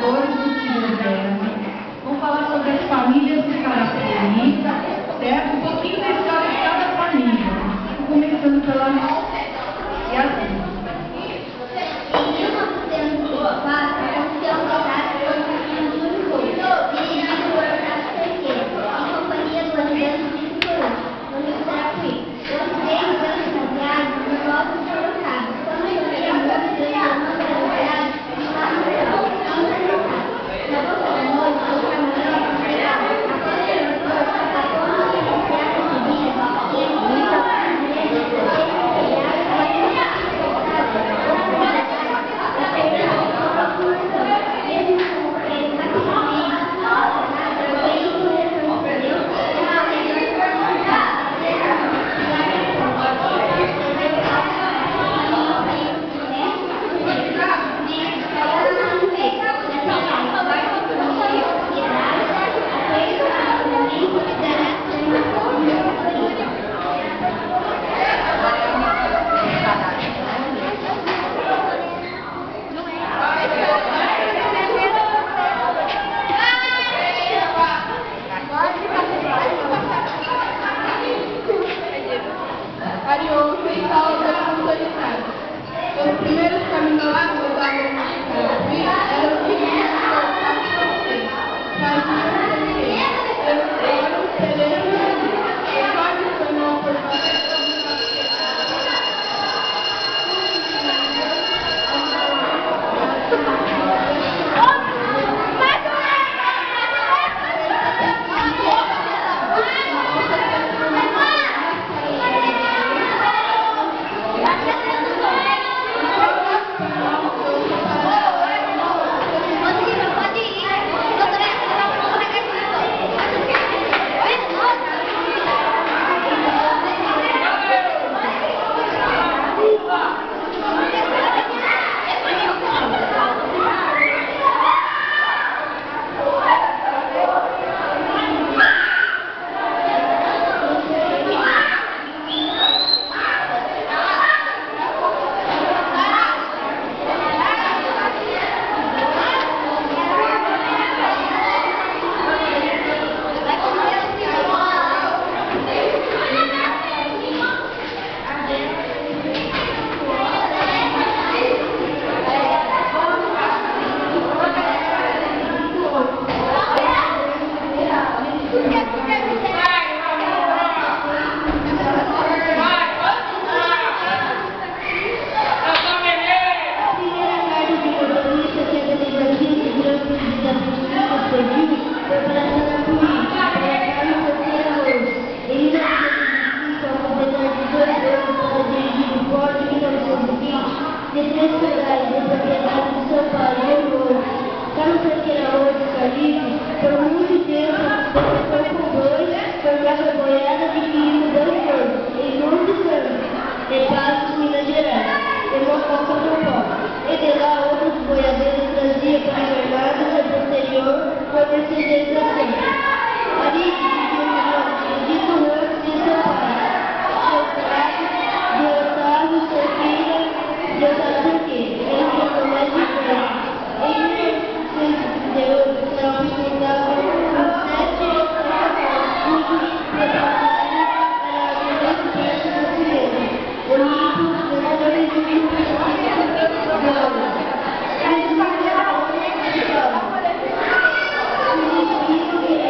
valores do que nos deram. Vamos falar sobre as famílias de Carapicuíba, certo? Um pouquinho da história de cada família. Começando pela nossa e a sua. Thank you.